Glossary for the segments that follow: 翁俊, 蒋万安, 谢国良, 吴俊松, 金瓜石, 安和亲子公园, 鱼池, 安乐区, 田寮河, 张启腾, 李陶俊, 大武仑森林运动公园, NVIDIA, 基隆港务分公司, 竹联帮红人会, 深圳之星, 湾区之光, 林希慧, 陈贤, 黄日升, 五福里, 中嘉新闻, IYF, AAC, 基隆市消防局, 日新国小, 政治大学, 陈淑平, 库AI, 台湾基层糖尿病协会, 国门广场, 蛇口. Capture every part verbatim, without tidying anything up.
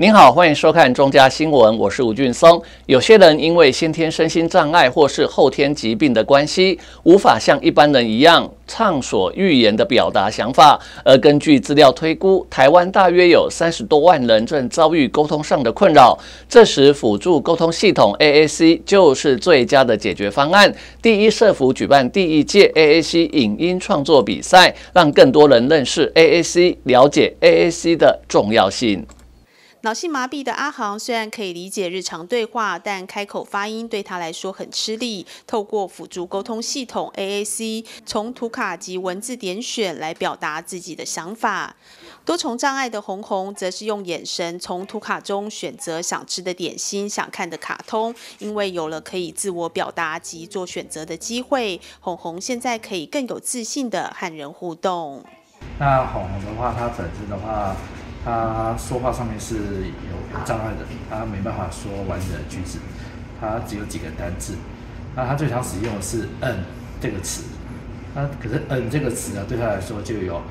您好，欢迎收看中嘉新闻，我是吴俊松。有些人因为先天身心障碍或是后天疾病的关系，无法像一般人一样畅所欲言地表达想法。而根据资料推估，台湾大约有三十多万人正遭遇沟通上的困扰。这时，辅助沟通系统 A A C 就是最佳的解决方案。第一社福举办第一届 A A C 影音创作比赛，让更多人认识 A A C， 了解 A A C 的重要性。 脑性麻痹的阿航虽然可以理解日常对话，但开口发音对他来说很吃力。透过辅助沟通系统 A A C， 从图卡及文字点选来表达自己的想法。多重障碍的红红则是用眼神从图卡中选择想吃的点心、想看的卡通，因为有了可以自我表达及做选择的机会，红红现在可以更有自信的和人互动。那红红的话，他整只的话。 他说话上面是有有障碍的，他没办法说完整的句子，他只有几个单字。那他最常使用的是“嗯”这个词，那可是“嗯”这个词呢，对他来说就有啊、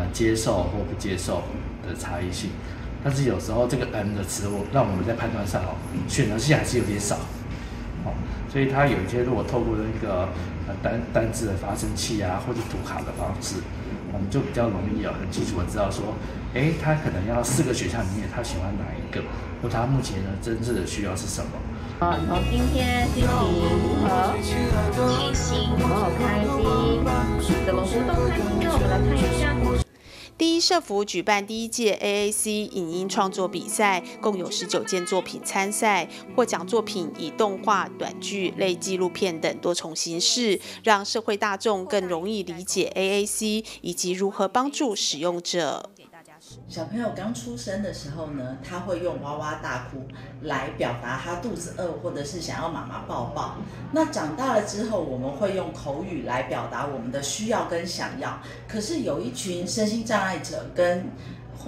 呃、接受或不接受的差异性。但是有时候这个“嗯”的词，我让我们在判断上哦，选择性还是有点少哦。所以他有一些如果透过那个呃单单字的发声器啊，或者读卡的方式。 我们就比较容易啊，很清楚的知道说，哎、欸，他可能要四个学校里面，他喜欢哪一个，或他目前的真正的需要是什么。啊，我今天心情如何？开心，我好开心。怎么活动开心呢？我们来看一下。第一社福举办第一届 A A C 影音创作比赛，共有十九件作品参赛，获奖作品以动画、短剧、类纪录片等多重形式，让社会大众更容易理解 A A C 以及如何帮助使用者。小朋友刚出生的时候呢，他会用哇哇大哭来表达他肚子饿，或者是想要妈妈抱抱。那长大了之后，我们会用口语来表达我们的需要跟想要。可是有一群身心障碍者跟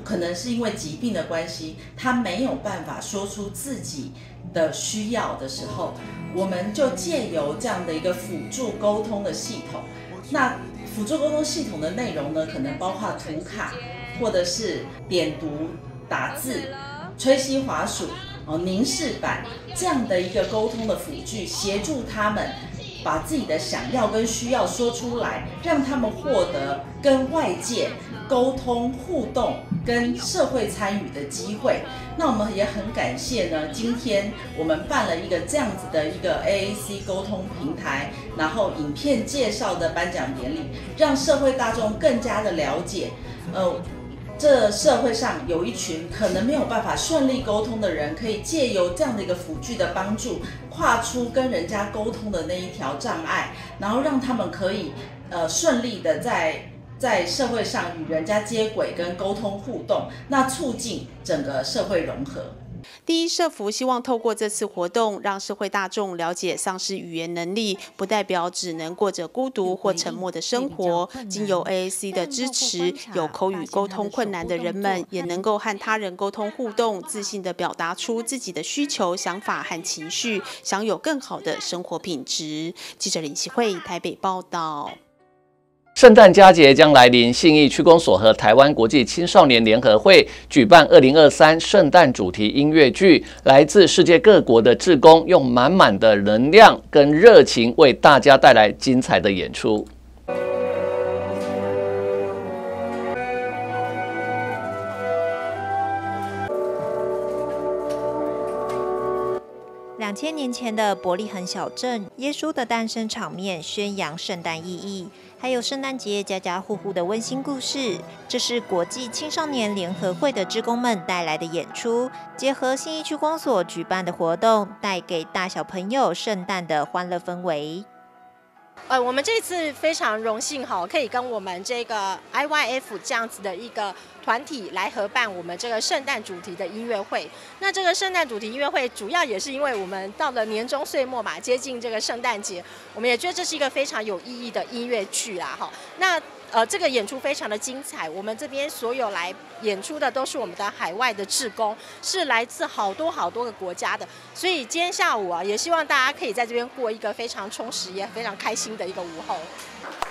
可能是因为疾病的关系，他没有办法说出自己的需要的时候，我们就借由这样的一个辅助沟通的系统。那辅助沟通系统的内容呢，可能包括图卡。 或者是点读、打字、吹熄滑鼠、哦凝视板这样的一个沟通的辅具，协助他们把自己的想要跟需要说出来，让他们获得跟外界沟通互动跟社会参与的机会。那我们也很感谢呢，今天我们办了一个这样子的一个 A A C 沟通平台，然后影片介绍的颁奖典礼，让社会大众更加的了解，呃。 这社会上有一群可能没有办法顺利沟通的人，可以借由这样的一个辅具的帮助，跨出跟人家沟通的那一条障碍，然后让他们可以呃顺利的在在社会上与人家接轨跟沟通互动，那促进整个社会融合。 第一社福希望透过这次活动，让社会大众了解丧失语言能力不代表只能过着孤独或沉默的生活。经由 A A C 的支持，有口语沟通困难的人们也能够和他人沟通互动，自信地表达出自己的需求、想法和情绪，享有更好的生活品质。记者林希慧台北报道。 圣诞佳节将来临，信义区公所和台湾国际青少年联合会举办二零二三圣诞主题音乐剧，来自世界各国的志工用满满的能量跟热情，为大家带来精彩的演出。 两千年前的伯利恒小镇，耶稣的诞生场面宣扬圣诞意义，还有圣诞节家家户户的温馨故事。这是国际青少年联合会的志工们带来的演出，结合信义区公所举办的活动，带给大小朋友圣诞的欢乐氛围。呃，我们这次非常荣幸哈，可以跟我们这个 I Y F 这样子的一个。 团体来合办我们这个圣诞主题的音乐会。那这个圣诞主题音乐会主要也是因为我们到了年终岁末嘛，接近这个圣诞节，我们也觉得这是一个非常有意义的音乐剧啦，哈。那呃，这个演出非常的精彩。我们这边所有来演出的都是我们的海外的志工，是来自好多好多个国家的。所以今天下午啊，也希望大家可以在这边过一个非常充实也非常开心的一个午后。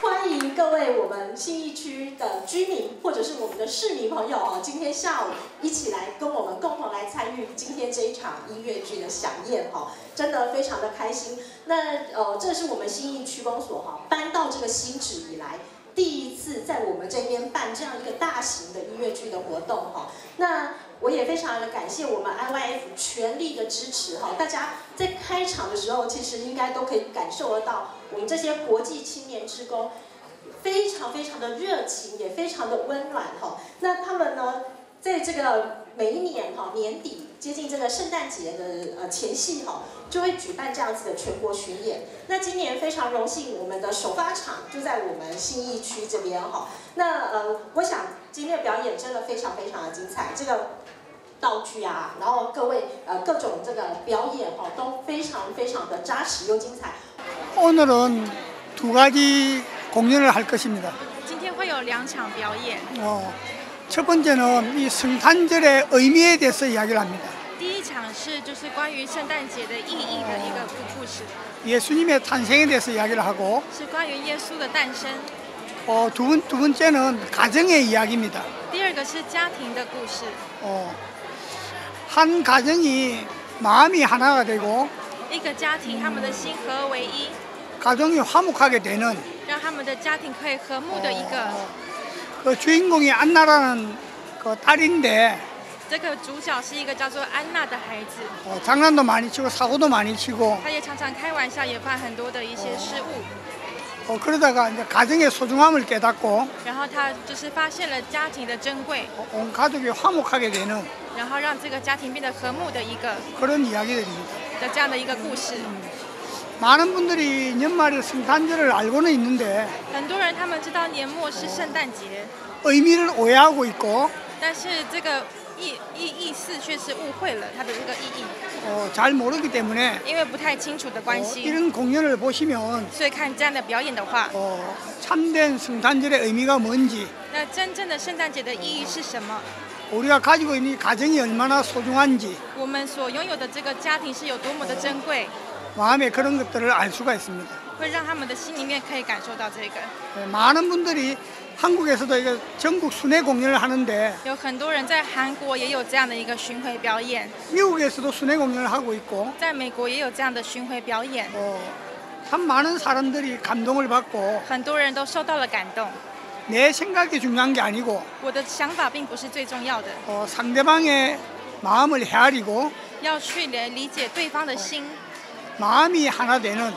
欢迎。迎各位我们信义区的居民或者是我们的市民朋友哦，今天下午一起来跟我们共同来参与今天这一场音乐剧的飨宴哈，真的非常的开心。那呃，这是我们信义区公所哈搬到这个新址以来，第一次在我们这边办这样一个大型的音乐剧的活动哈。那我也非常的感谢我们 I Y F 全力的支持哈，大家在开场的时候，其实应该都可以感受得到，我们这些国际青年志工非常非常的热情，也非常的温暖哈。那他们呢，在这个每一年哈年底接近这个圣诞节的呃前夕哈，就会举办这样子的全国巡演。那今年非常荣幸，我们的首发场就在我们信义区这边哈。那呃，我想今天的表演真的非常非常的精彩，这个道具啊，然后各位呃各种这个表演哈都非常非常的扎实又精彩。오늘은 두 가지 공연을 할 것입니다. 今天会有两场表演. 어, 첫 번째는 이 성탄절의 의미에 대해서 이야기를 합니다. 第一场是就是关于圣诞节的意义的一个故事. 예수님의 탄생에 대해서 이야기를 하고. 是关于耶稣的诞生. 어, 두 번, 두 번째는 가정의 이야기입니다. 第二个是家庭的故事. 어, 한 가정이 마음이 하나가 되고. 一个家庭他们的心合为一. 가정이 화목하게 되는. 让他们的家庭可以和睦的一个. 어, 그 주인공이 안나라는 그 딸인데. 这个主角是一个叫做安娜的孩子. 어, 장난도 많이 치고 사고도 많이 치고. 他也常常开玩笑，也犯很多的一些失误. 어, 그러다가 이제 가정의 소중함을 깨닫고. 然后他就是发现了家庭的珍贵. 어, 온 가족이 화목하게 되는. 然后让这个家庭变得和睦的一个. 그런 이야기들입니다. 这样的一个故事. 많은 분들이 연말에 성탄절을 알고는 있는데 의미를 오해하고 있고 어, 잘 모르기 때문에 어, 이런 공연을 보시면 어, 참된 성탄절의 의미가 뭔지 우리가 가지고 있는 가정이 얼마나 소중한지 마음에 그런 것들을 알 수가 있습니다. 네, 많은 분들이 한국에서도 이거 전국 순회 공연을 하는데 미국에서도 순회 공연을 하고 있고 어, 참 많은 사람들이 감동을 받고 내 생각이 중요한 게 아니고 어, 상대방의 마음을 헤아리고 마음이 하나 되는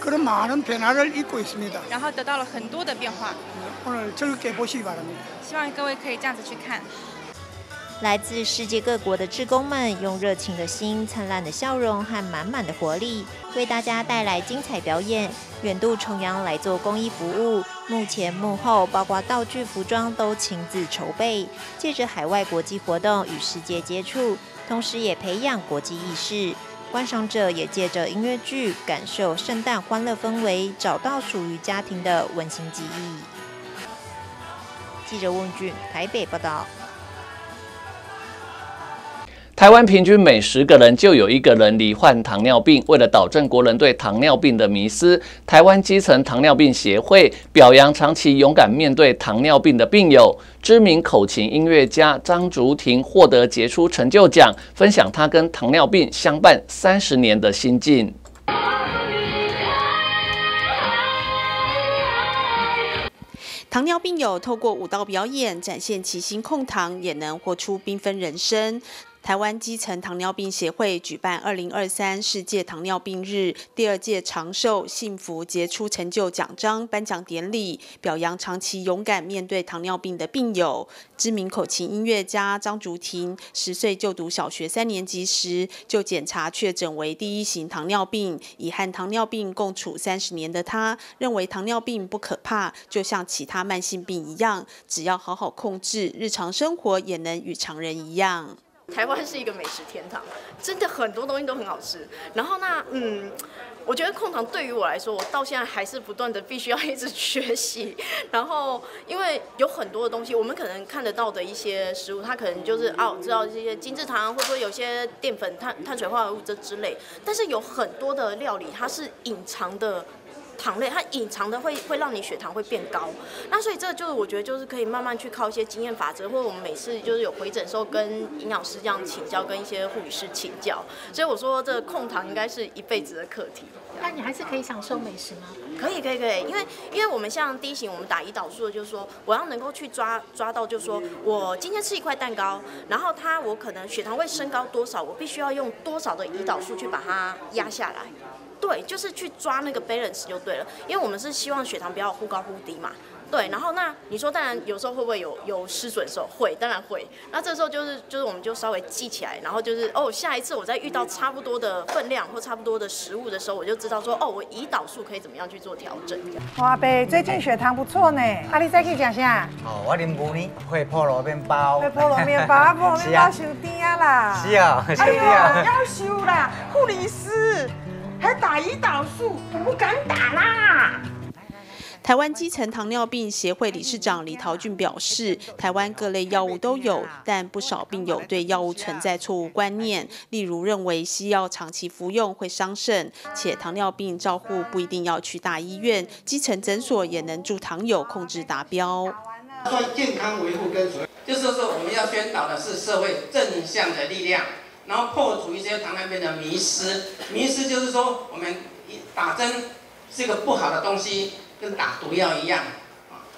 그런 많은 변화를 입고 있습니다. 오늘 즐겁게 보시기 바랍니다. 来自世界各国的志工们，用热情的心、灿烂的笑容和满满的活力，为大家带来精彩表演，远渡重洋来做公益服务。幕前幕后，包括道具、服装都亲自筹备，借着海外国际活动与世界接触，同时也培养国际意识。观赏者也借着音乐剧，感受圣诞欢乐氛围，找到属于家庭的温馨记忆。记者翁俊台北报道。台湾平均每十个人就有一个人罹患糖尿病。为了导正国人对糖尿病的迷思，台湾基层糖尿病协会表扬长期勇敢面对糖尿病的病友。知名口琴音乐家张竹婷获得杰出成就奖，分享她跟糖尿病相伴三十年的心境。糖尿病友透过舞蹈表演展现其心控糖，也能活出缤纷人生。台湾基层糖尿病协会举办二零二三世界糖尿病日第二届长寿幸福杰出成就奖章颁奖典礼，表扬长期勇敢面对糖尿病的病友。知名口琴音乐家张竹婷，十岁就读小学三年级时就检查确诊为第一型糖尿病，已和糖尿病共处三十年的她，认为糖尿病不可怕，就像其他慢性病一样，只要好好控制，日常生活也能与常人一样。台湾是一个美食天堂，真的很多东西都很好吃。然后那嗯，我觉得控糖对于我来说，我到现在还是不断的必须要一直学习。然后因为有很多的东西，我们可能看得到的一些食物，它可能就是哦，知道这些精制糖，或者说有些淀粉、碳碳水化合物这之类。但是有很多的料理，它是隐藏的糖类，它隐藏的会会让你血糖会变高。那所以这就是我觉得就是可以慢慢去靠一些经验法则，或者我们每次就是有回诊的时候跟营养师这样请教，跟一些护理师请教。所以我说这控糖应该是一辈子的课题。那你还是可以享受美食吗？可以可以可以，因为因为我们像第一型，我们打胰岛素的就是说我要能够去抓抓到，就是说我今天吃一块蛋糕，然后它我可能血糖会升高多少，我必须要用多少的胰岛素去把它压下来。对，就是去抓那个 balance 就对了，因为我们是希望血糖不要忽高忽低嘛。对，然后那你说，当然有时候会不会有有失准的时候？会，当然会。那这时候就是就是我们就稍微记起来，然后就是哦，下一次我再遇到差不多的分量或差不多的食物的时候，我就知道说哦，我胰岛素可以怎么样去做调整。哇贝，最近血糖不错呢，啊你再去讲啥？哦，我啉牛奶，配菠萝面包。配菠萝面包，啊菠萝面包收甜啦。是啊，是啊。要收啦，护理师。 还打胰岛素，我不敢打啦！台湾基层糖尿病协会理事长李陶俊表示，台湾各类药物都有，但不少病友对药物存在错误观念，例如认为西药长期服用会伤肾，且糖尿病照护不一定要去大医院，基层诊所也能助糖友控制达标。算健康维护跟所谓，就是说我们要宣导的是社会正向的力量。 然后破除一些糖尿病的迷思，迷思就是说，我们打针是一个不好的东西，跟打毒药一样，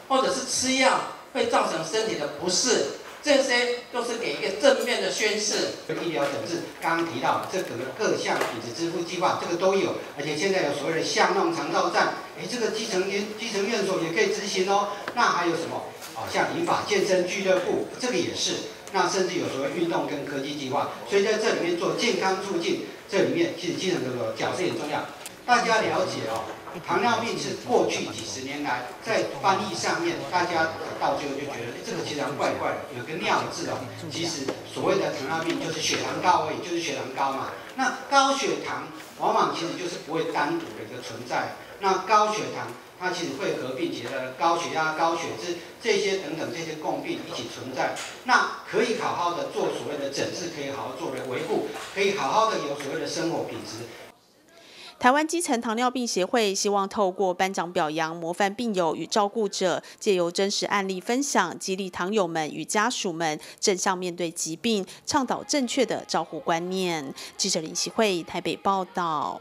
或者是吃药会造成身体的不适，这些都是给一个正面的宣示。医疗诊治刚提到这个各项品质支付计划，这个都有，而且现在有所谓的巷弄长照站，哎，这个基层院基层院所也可以执行哦。那还有什么？好像银发健身俱乐部，这个也是。 那甚至有所谓运动跟科技计划，所以在这里面做健康促进，这里面其实基层诊所角色也重要。大家了解哦，糖尿病是过去几十年来在翻译上面，大家到最后就觉得这个其实怪怪的，有个尿字哦。其实所谓的糖尿病就是血糖高而已，就是血糖高嘛。那高血糖往往其实就是不会单独的一个存在，那高血糖。 它其实会合并其他的高血压、高血脂这些等等这些共病一起存在，那可以好好的做所谓的诊治，可以好好做的维护，可以好好的有所谓的生活品质。 台湾基层糖尿病协会希望透过颁奖表扬模范病友与照顾者，借由真实案例分享，激励糖友们与家属们正向面对疾病，倡导正确的照护观念。记者林奇慧台北报道。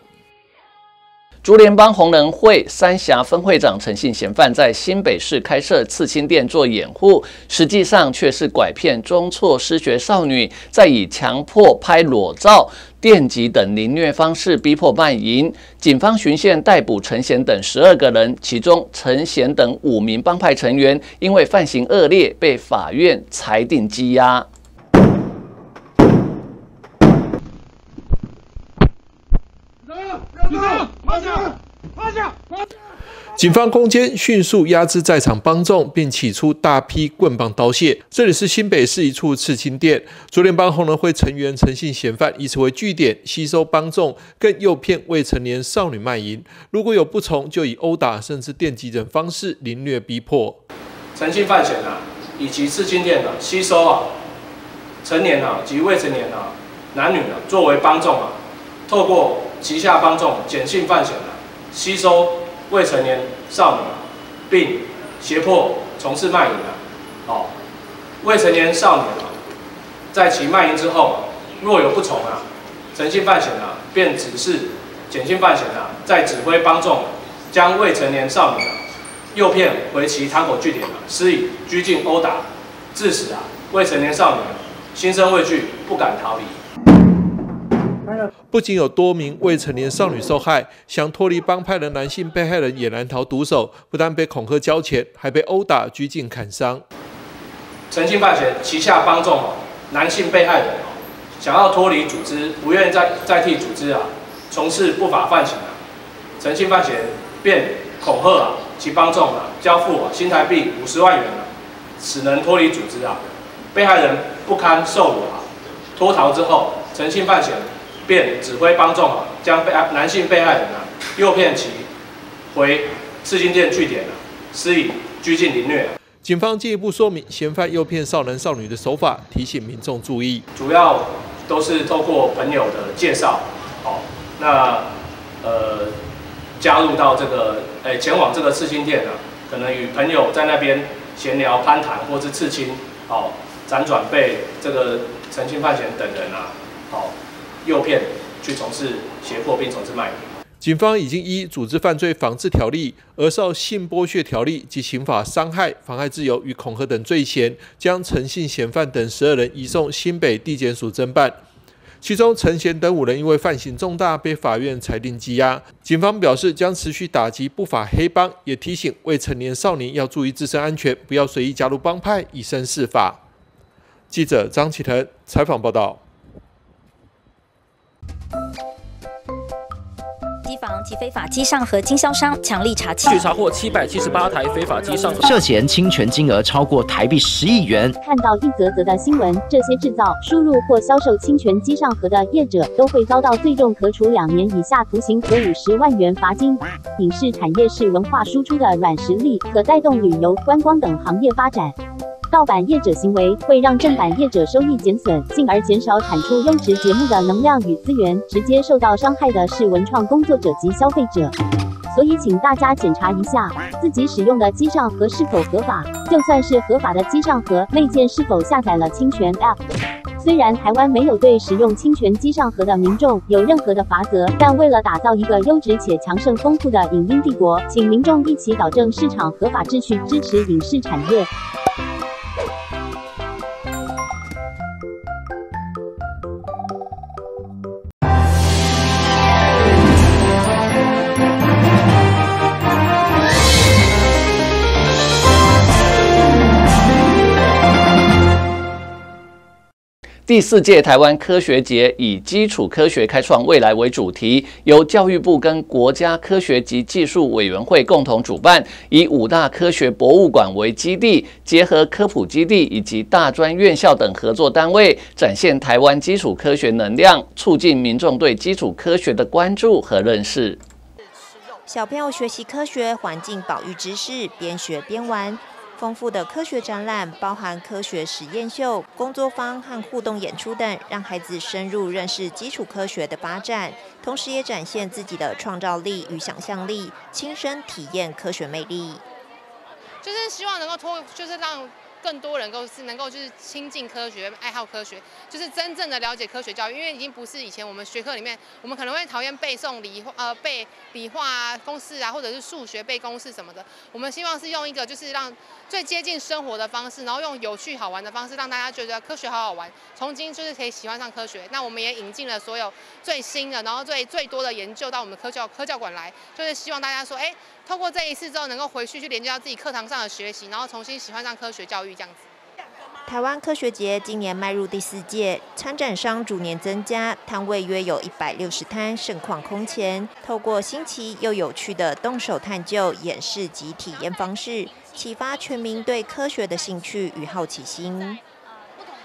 竹联帮红人会三峡分会长陈姓嫌犯在新北市开设刺青店做掩护，实际上却是拐骗中辍失学少女，再以强迫拍裸照、电击等凌虐方式逼迫卖淫。警方循线逮捕陈贤等十二个人，其中陈贤等五名帮派成员因为犯行恶劣，被法院裁定羁押。 警方攻坚，迅速压制在场帮众，并起出大批棍棒刀械。这里是新北市一处刺青店，竹联帮红人会成员陈姓嫌犯以此为据点，吸收帮众，更诱骗未成年少女卖淫。如果有不从，就以殴打甚至电击等方式凌虐逼迫。诚信犯嫌啊，以及刺青店啊，吸收啊成年啊及未成年啊男女啊作为帮众啊，透过旗下帮众简性犯嫌啊，吸收。 未成年少女，并胁迫从事卖淫啊！哦，未成年少女啊，在其卖淫之后，若有不从啊，诚信犯嫌啊，便指示简性犯嫌啊，在指挥帮众将未成年少女啊诱骗回其堂口据点啊，施以拘禁殴打，致使啊未成年少女啊心生畏惧，不敢逃离。 不仅有多名未成年少女受害，想脱离帮派的男性被害人也难逃毒手，不但被恐吓交钱，还被殴打、拘禁、砍伤。诚信犯嫌旗下帮众男性被害人想要脱离组织，不愿再再替组织啊从事不法犯行啊，诚信犯嫌便恐吓啊其帮众啊交付啊新台币五十万元啊，使能脱离组织啊。被害人不堪受辱啊，脱逃之后，诚信犯嫌。 便指挥帮众啊，将被男性被害人啊诱骗其回刺青店据点啊，施以拘禁凌虐。警方进一步说明嫌犯诱骗少男少女的手法，提醒民众注意。主要都是透过朋友的介绍，哦，那呃加入到这个，哎、欸，前往这个刺青店呢、啊，可能与朋友在那边闲聊、攀谈，或是刺青，哦，辗转被这个陈清、范闲等人啊，哦，诱骗去从事胁迫并从事卖淫。警方已经依《组织犯罪防治条例》、《儿少性剥削条例》及《刑法伤害、妨害自由与恐吓等罪嫌》，将陈姓嫌犯等十二人移送新北地检署侦办。 其中，陈贤等五人因为犯行重大，被法院裁定羁押。警方表示，将持续打击不法黑帮，也提醒未成年少年要注意自身安全，不要随意加入帮派，以身试法。记者张启腾采访报道。机房及非法机上和经销商强力查缉，去查获七百七十八台非法机上，涉嫌侵权金额超过台币十亿元。看到一则则的新闻，这些制造、输入或销售侵权机上盒的业者，都会遭到最重可处两年以下徒刑和五十万元罚金。影视产业是文化输出的软实力，可带动旅游、观光等行业发展。 盗版业者行为会让正版业者收益减损，进而减少产出优质节目的能量与资源，直接受到伤害的是文创工作者及消费者。所以，请大家检查一下自己使用的机上盒是否合法，就算是合法的机上盒，内建是否下载了侵权 App。虽然台湾没有对使用侵权机上盒的民众有任何的罚则，但为了打造一个优质且强盛丰富的影音帝国，请民众一起保证市场合法秩序，支持影视产业。 第四届台湾科学节以“基础科学开创未来”为主题，由教育部跟国家科学及技术委员会共同主办，以五大科学博物馆为基地，结合科普基地以及大专院校等合作单位，展现台湾基础科学能量，促进民众对基础科学的关注和认识。小朋友学习科学、环境保育知识，边学边玩。 丰富的科学展览包含科学实验秀、工作坊和互动演出等，让孩子深入认识基础科学的发展，同时也展现自己的创造力与想象力，亲身体验科学魅力。就是希望能够脱，就是让更多人够是能够就是亲近科学、爱好科学，就是真正的了解科学教育。因为已经不是以前我们学科里面，我们可能会讨厌背诵理呃背理化啊、公式啊，或者是数学背公式什么的。我们希望是用一个就是让 最接近生活的方式，然后用有趣好玩的方式，让大家觉得科学好好玩，从今就是可以喜欢上科学。那我们也引进了所有最新的，然后最最多的研究到我们科教科教馆来，就是希望大家说，哎，透过这一次之后，能够回去去连接到自己课堂上的学习，然后重新喜欢上科学教育这样子。 台湾科学节今年迈入第四届，参展商逐年增加，摊位约有一百六十摊，盛况空前。透过新奇又有趣的动手探究、演示及体验方式，启发全民对科学的兴趣与好奇心。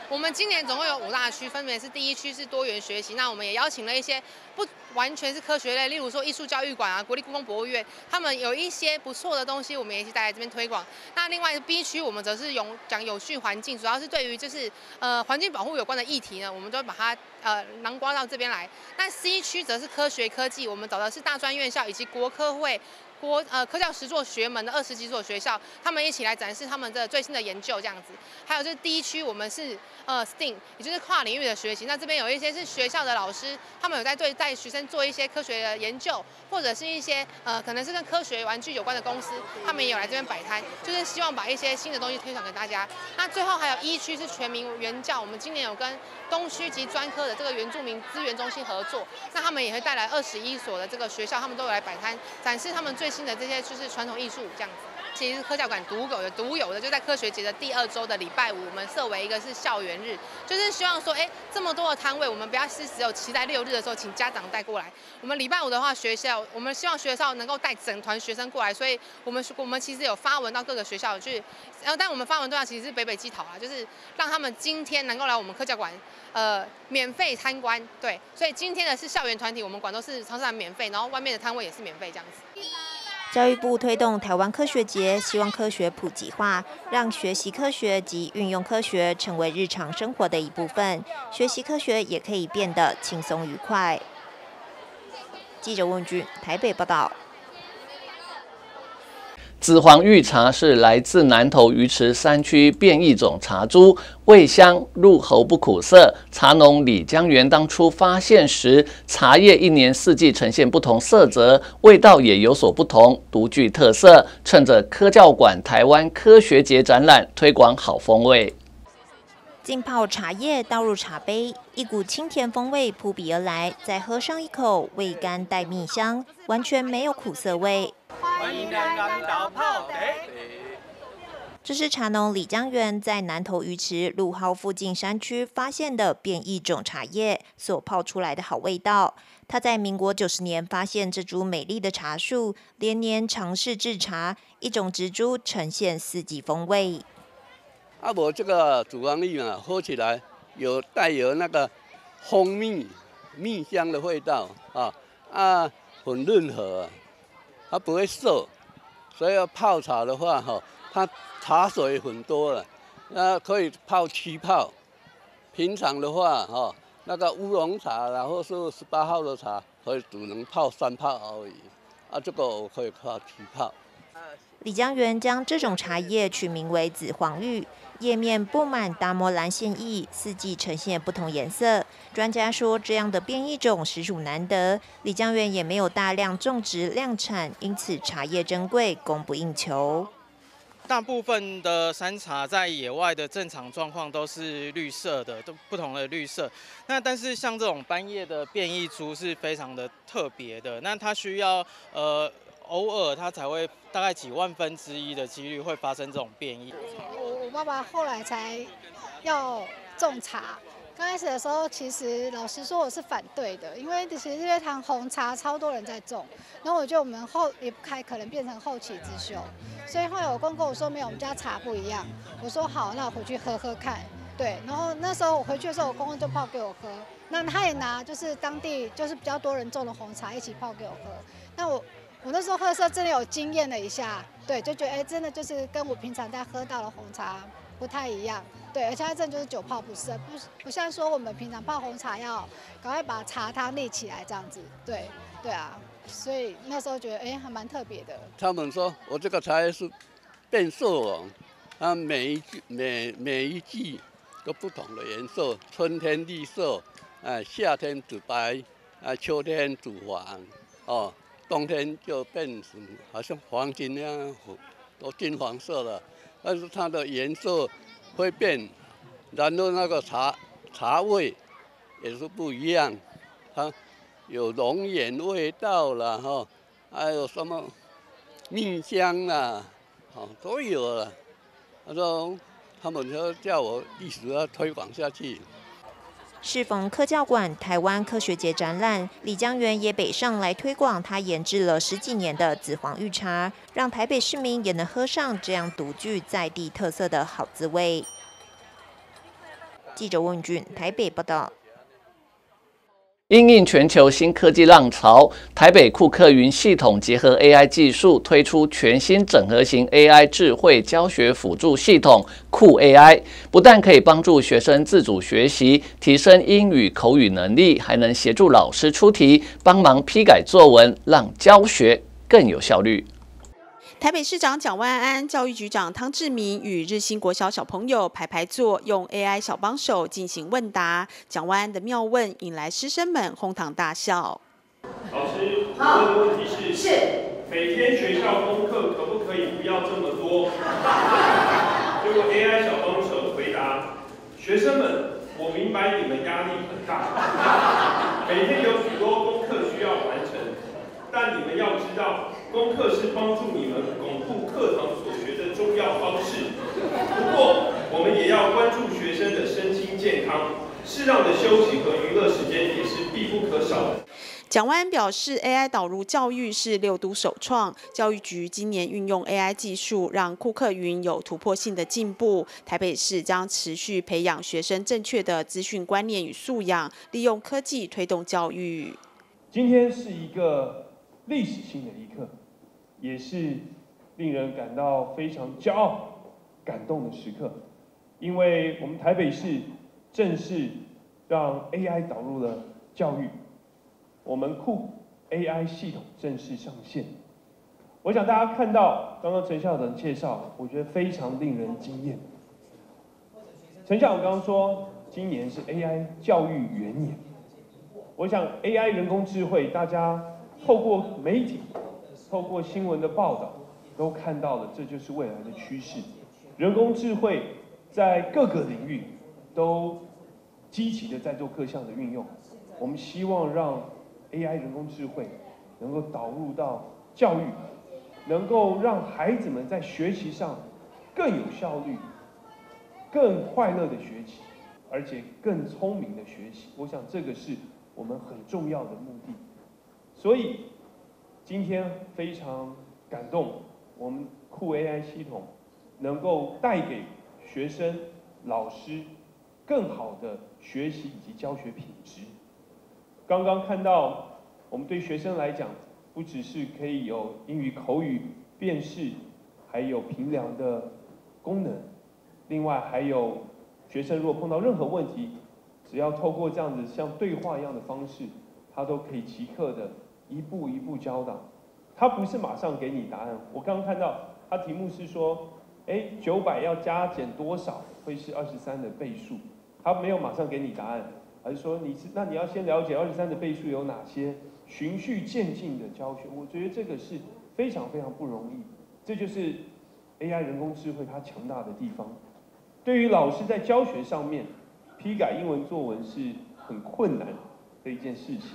我们今年总共有五大区，分别是第一区是多元学习，那我们也邀请了一些不完全是科学类，例如说艺术教育馆啊、国立故宫博物院，他们有一些不错的东西，我们也一起带来这边推广。那另外 B 区，我们则是用讲有序环境，主要是对于就是呃环境保护有关的议题呢，我们都把它呃囊括到这边来。那 C 区则是科学科技，我们找的是大专院校以及国科会。 国呃科教实作学门的二十几所学校，他们一起来展示他们的最新的研究，这样子。还有就是第一区，我们是呃 S T E A M， 也就是跨领域的学习。那这边有一些是学校的老师，他们有在对带学生做一些科学的研究，或者是一些呃可能是跟科学玩具有关的公司，他们也有来这边摆摊，就是希望把一些新的东西推广给大家。那最后还有一区是全民原教，我们今年有跟东区及专科的这个原住民资源中心合作，那他们也会带来二十一所的这个学校，他们都有来摆摊展示他们最 新的这些就是传统艺术这样子，其实科教馆独有的独有的就在科学节的第二周的礼拜五，我们设为一个是校园日，就是希望说，哎，这么多的摊位，我们不要是只有期待六日的时候请家长带过来。我们礼拜五的话，学校我们希望学校能够带整团学生过来，所以我们我们其实有发文到各个学校去，然后但我们发文对象其实是北北基桃啊，就是让他们今天能够来我们科教馆，呃，免费参观。对，所以今天的是校园团体，我们馆都是超市场免费，然后外面的摊位也是免费这样子。 教育部推动台湾科学节，希望科学普及化，让学习科学及运用科学成为日常生活的一部分，学习科学也可以变得轻松愉快。记者问君台北报道。紫黄玉茶是来自南投鱼池山区变异种茶株，味香入喉不苦涩。茶农李江源当初发现时，茶叶一年四季呈现不同色泽，味道也有所不同，独具特色。趁着科教馆台湾科学节展览，推广好风味。 浸泡茶叶倒入茶杯，一股清甜风味扑鼻而来，再喝上一口，味甘带蜜香，完全没有苦涩味。欢迎来到泡茶。这是茶农李江源在南投鱼池鹿蒿附近山区发现的变异种茶叶所泡出来的好味道。他在民国九十年发现这株美丽的茶树，连年尝试制茶，一种植株呈现四季风味。 啊，我这个紫黄玉嘛，喝起来有带有那个蜂蜜蜜香的味道啊啊，很润和、啊，它不会涩，所以要泡茶的话哈、啊，它茶水很多了，那、啊、可以泡七泡。平常的话哈、啊，那个乌龙茶然后是十八号的茶，可以只能泡三泡而已，啊，这个我可以泡七泡。 李江源将这种茶叶取名为紫黄玉，叶面布满达摩蓝线叶，四季呈现不同颜色。专家说，这样的变异种实属难得。李江源也没有大量种植量产，因此茶叶珍贵，供不应求。大部分的山茶在野外的正常状况都是绿色的，都不同的绿色。那但是像这种斑叶的变异株是非常的特别的，那它需要呃。 偶尔它才会大概几万分之一的几率会发生这种变异。我我爸爸后来才要种茶，刚开始的时候其实老实说我是反对的，因为其实日月潭红茶超多人在种，然后我觉得我们后也不开可能变成后起之秀，所以后来我公公我说没有，我们家茶不一样，我说好，那我回去喝喝看。对，然后那时候我回去的时候，我公公就泡给我喝，那他也拿就是当地就是比较多人种的红茶一起泡给我喝，那我。 我那时候喝的时候真的有惊艳了一下，对，就觉得哎、欸，真的就是跟我平常在喝到的红茶不太一样，对，而且它真的就是久泡不涩，不不像说我们平常泡红茶要赶快把茶汤沥起来这样子，对，对啊，所以那时候觉得哎、欸，还蛮特别的。他们说我这个茶叶是变色龙，啊，每一季每每一季都不同的颜色，春天绿色，啊，夏天紫白，啊，秋天紫黄，哦。 冬天就变成好像黄金那样，都金黄色了。但是它的颜色会变，然后那个茶茶味也是不一样，它有龙眼味道了哈，还有什么蜜香啦，哦都有了。他说他们就叫我一直要推广下去。 适逢科教馆台湾科学节展览，李江源也北上来推广他研制了十几年的紫黄玉茶，让台北市民也能喝上这样独具在地特色的好滋味。记者翁俊台北报道。 因应全球新科技浪潮，台北库克云系统结合 A I 技术，推出全新整合型 A I 智慧教学辅助系统库 A I， 不但可以帮助学生自主学习，提升英语口语能力，还能协助老师出题，帮忙批改作文，让教学更有效率。 台北市长蒋万安、教育局长汤志明与日新国小小朋友排排坐，用 A I 小帮手进行问答。蒋万安的妙问引来师生们哄堂大笑。老师，我的问题是：是每天学校功课可不可以不要这么多？结果 A I 小帮手回答：学生们，我明白你们压力很大，每天有许多功课需要完成，但你们要知道。 功课是帮助你们巩固课堂所学的重要方式，不过我们也要关注学生的身心健康，适当的休息和娱乐时间也是必不可少的。 蒋万安表示 ，A I 导入教育是六都首创。教育局今年运用 A I 技术，让库克云有突破性的进步。台北市将持续培养学生正确的资讯观念与素养，利用科技推动教育。今天是一个历史性的一刻。 也是令人感到非常骄傲、感动的时刻，因为我们台北市正式让 A I 导入了教育，我们库 A I 系统正式上线，我想大家看到刚刚陈校长介绍，我觉得非常令人惊艳。陈校长刚刚说，今年是 A I 教育元年。我想 A I 人工智慧，大家透过媒体、透过新闻的报道，都看到了，这就是未来的趋势。人工智慧在各个领域都积极的在做各项的运用。我们希望让 A I 人工智慧能够导入到教育，能够让孩子们在学习上更有效率、更快乐的学习，而且更聪明的学习。我想这个是我们很重要的目的。所以今天非常感动，我们酷 A I 系统能够带给学生、老师更好的学习以及教学品质。刚刚看到，我们对学生来讲，不只是可以有英语口语辨识，还有评量的功能。另外还有学生如果碰到任何问题，只要透过这样子像对话一样的方式，他都可以即刻的一步一步教导。他不是马上给你答案。我刚刚看到他题目是说，哎，九百要加减多少会是二十三的倍数？他没有马上给你答案，而是说你是那你要先了解二十三的倍数有哪些。循序渐进的教学，我觉得这个是非常非常不容易。这就是 A I 人工智慧它强大的地方。对于老师在教学上面，批改英文作文是很困难的一件事情。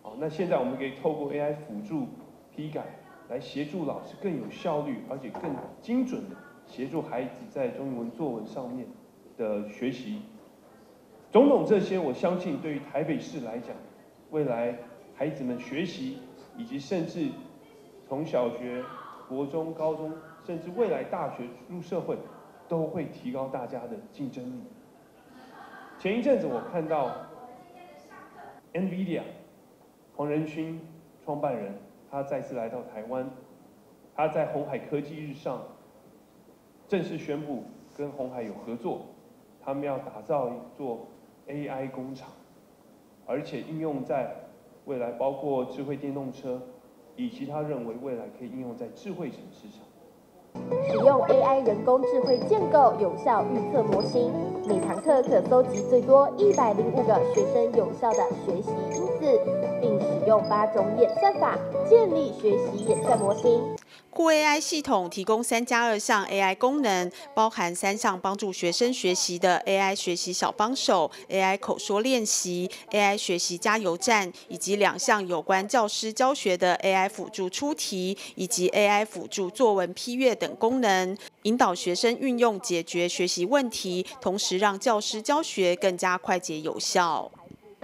好，那现在我们可以透过 A I 辅助批改，来协助老师更有效率，而且更精准的协助孩子在中文作文上面的学习。种种这些，我相信对于台北市来讲，未来孩子们学习，以及甚至从小学、国中、高中，甚至未来大学入社会，都会提高大家的竞争力。前一阵子我看到 NVIDIA 黄仁勋创办人，他再次来到台湾，他在鸿海科技日上正式宣布跟鸿海有合作，他们要打造一座 A I 工厂，而且应用在未来包括智慧电动车，以及他认为未来可以应用在智慧城市上。使用 A I 人工智慧建构有效预测模型，每堂课可搜集最多一百零五个学生有效的学习因子，并使用八种演算法建立学习演算模型。酷 A I 系统提供三加二项 A I 功能，包含三项帮助学生学习的 A I 学习小帮手、A I 口说练习、A I 学习加油站，以及两项有关教师教学的 A I 辅助出题以及 A I 辅助作文批阅等功能，引导学生运用解决学习问题，同时让教师教学更加快捷有效。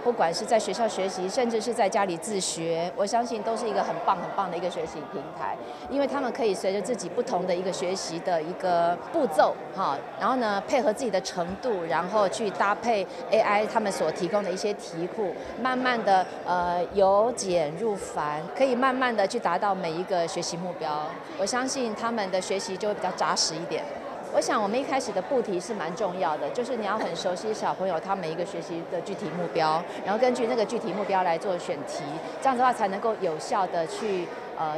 不管是在学校学习，甚至是在家里自学，我相信都是一个很棒、很棒的一个学习平台，因为他们可以随着自己不同的一个学习的一个步骤，哈，然后呢，配合自己的程度，然后去搭配 A I 他们所提供的一些题库，慢慢的，呃，由简入繁，可以慢慢的去达到每一个学习目标。我相信他们的学习就会比较扎实一点。我想，我们一开始的布题是蛮重要的，就是你要很熟悉小朋友他每一个学习的具体目标，然后根据那个具体目标来做选题，这样的话才能够有效的去呃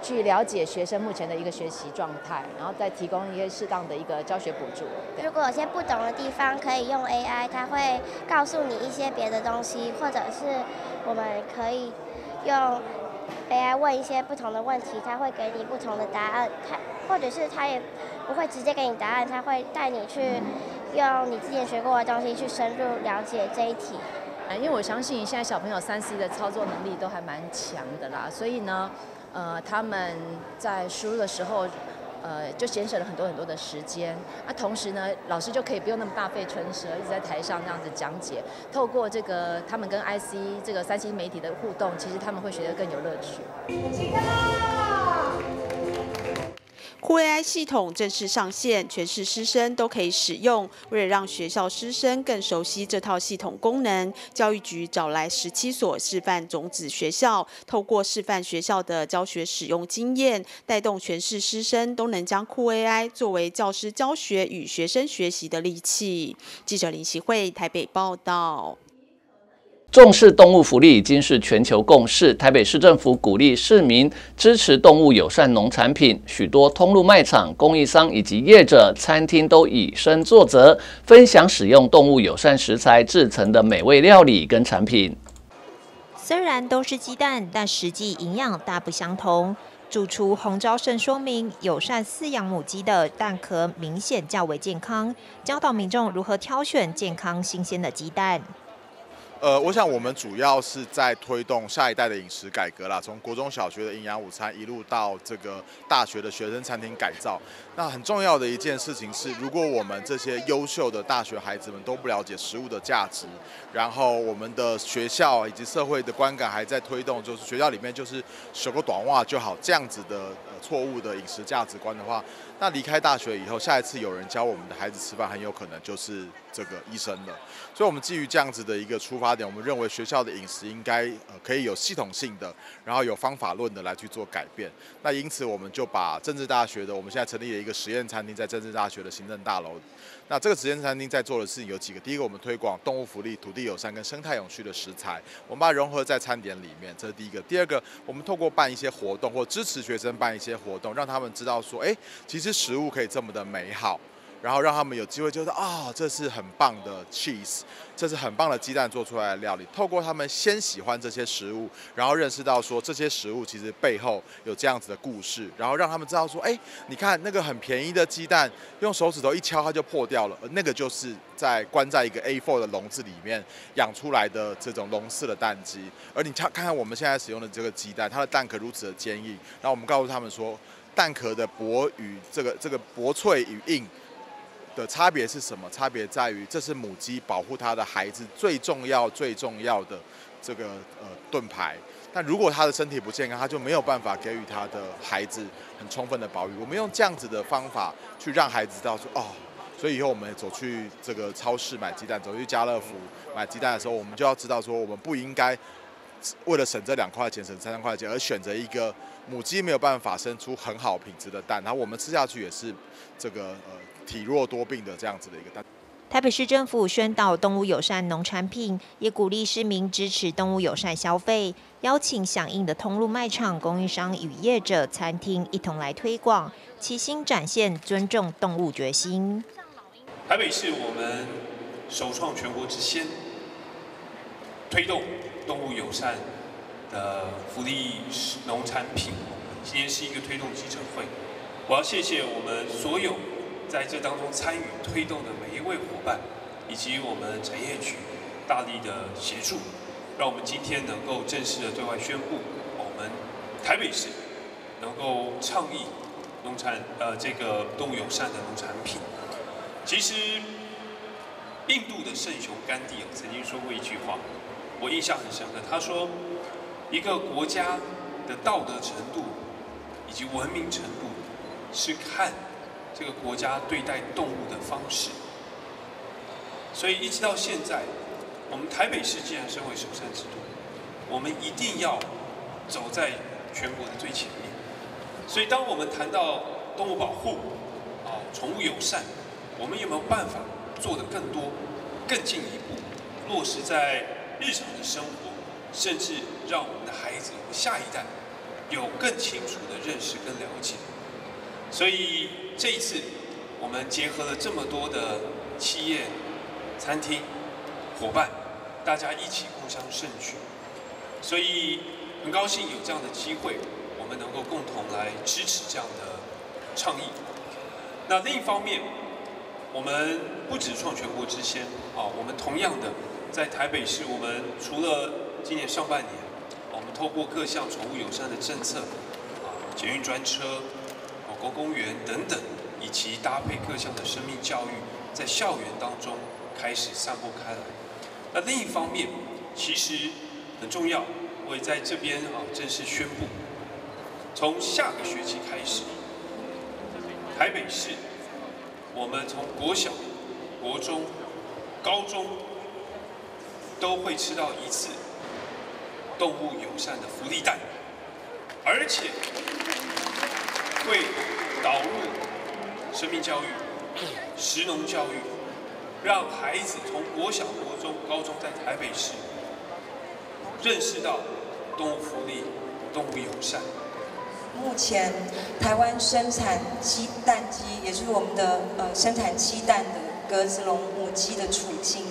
去了解学生目前的一个学习状态，然后再提供一些适当的一个教学补助。如果有些不懂的地方，可以用 A I， 它会告诉你一些别的东西，或者是我们可以用 A I 问一些不同的问题，它会给你不同的答案，它或者是它也不会直接给你答案，它会带你去用你之前学过的东西去深入了解这一题。因为我相信现在小朋友三 C 的操作能力都还蛮强的啦，所以呢，呃，他们在输入的时候，呃，就节省了很多很多的时间。那、啊、同时呢，老师就可以不用那么大费唇舌，一直在台上那样子讲解。透过这个他们跟 I C 这个三 C 媒体的互动，其实他们会学得更有乐趣。起酷 A I 系统正式上线，全市师生都可以使用。为了让学校师生更熟悉这套系统功能，教育局找来十七所示范种子学校，透过示范学校的教学使用经验，带动全市师生都能将酷 A I 作为教师教学与学生学习的利器。记者林习慧台北报道。重视动物福利已经是全球共识。台北市政府鼓励市民支持动物友善农产品，许多通路卖场、供应商以及业者、餐厅都以身作则，分享使用动物友善食材制成的美味料理跟产品。虽然都是鸡蛋，但实际营养大不相同。 主厨洪昭胜说明，友善饲养母鸡的蛋壳明显较为健康，教导民众如何挑选健康新鲜的鸡蛋。呃，我想我们主要是在推动下一代的饮食改革啦，从国中小学的营养午餐一路到这个大学的学生餐厅改造。那很重要的一件事情是，如果我们这些优秀的大学孩子们都不了解食物的价值，然后我们的学校以及社会的观感还在推动，就是学校里面就是学个短袜就好这样子的呃错误的饮食价值观的话，那离开大学以后，下一次有人教我们的孩子吃饭，很有可能就是这个医生了。所以，我们基于这样子的一个出发点，我们认为学校的饮食应该呃可以有系统性的，然后有方法论的来去做改变。那因此，我们就把政治大学的，我们现在成立了一个实验餐厅，在政治大学的行政大楼。那这个实验餐厅在做的事情有几个，第一个，我们推广动物福利、土地 友善跟生态永续的食材，我们把它融合在餐点里面，这是第一个。第二个，我们透过办一些活动或支持学生办一些活动，让他们知道说，哎，其实食物可以这么的美好，然后让他们有机会就是啊、哦，这是很棒的 cheese， 这是很棒的鸡蛋做出来的料理。透过他们先喜欢这些食物，然后认识到说这些食物其实背后有这样子的故事，然后让他们知道说，哎，你看那个很便宜的鸡蛋，用手指头一敲它就破掉了，而那个就是 在关在一个 A 四 的笼子里面养出来的这种笼式的蛋鸡，而你看看我们现在使用的这个鸡蛋，它的蛋壳如此的坚硬，然后我们告诉他们说，蛋壳的薄与这个这个薄脆与硬 的差别是什么？差别在于，这是母鸡保护它的孩子最重要、最重要的这个呃盾牌。但如果它的身体不健康，它就没有办法给予它的孩子很充分的保育。我们用这样子的方法去让孩子知道说，哦，所以以后我们走去这个超市买鸡蛋，走去家乐福买鸡蛋的时候，我们就要知道说，我们不应该 为了省这两块钱、省三块钱，而选择一个母鸡没有办法生出很好品质的蛋，然后我们吃下去也是这个呃体弱多病的这样子的一个蛋。台北市政府宣导动物友善农产品，也鼓励市民支持动物友善消费，邀请响应的通路卖场、供应商与业者、餐厅一同来推广，齐心展现尊重动物决心。台北市我们首创全国之先，推动 动物友善的福利农产品，今天是一个推动记者会。我要谢谢我们所有在这当中参与推动的每一位伙伴，以及我们产业局大力的协助，让我们今天能够正式的对外宣布，我们台北市能够倡议农产呃这个动物友善的农产品。其实，印度的圣雄甘地曾经说过一句话， 我印象很深刻，他说，一个国家的道德程度以及文明程度，是看这个国家对待动物的方式。所以一直到现在，我们台北市既然身为首善之都，我们一定要走在全国的最前面。所以当我们谈到动物保护、啊宠物友善，我们有没有办法做得更多、更进一步，落实在 日常的生活，甚至让我们的孩子、我们下一代有更清楚的认识跟了解。所以这一次，我们结合了这么多的企业、餐厅、伙伴，大家一起共襄盛举。所以很高兴有这样的机会，我们能够共同来支持这样的倡议。那另一方面，我们不止创全国之先啊，我们同样的 在台北市，我们除了今年上半年，我们透过各项宠物友善的政策，啊，捷运专车、狗狗公园等等，以及搭配各项的生命教育，在校园当中开始散布开来。那另一方面，其实很重要，我也在这边啊正式宣布，从下个学期开始，台北市我们从国小、国中、高中 都会吃到一次动物友善的福利蛋，而且会导入生命教育、食农教育，让孩子从国小、国中、高中在台北市认识到动物福利、动物友善。目前台湾生产鸡蛋鸡，也就是我们的呃生产鸡蛋的鸽子笼母鸡的处境，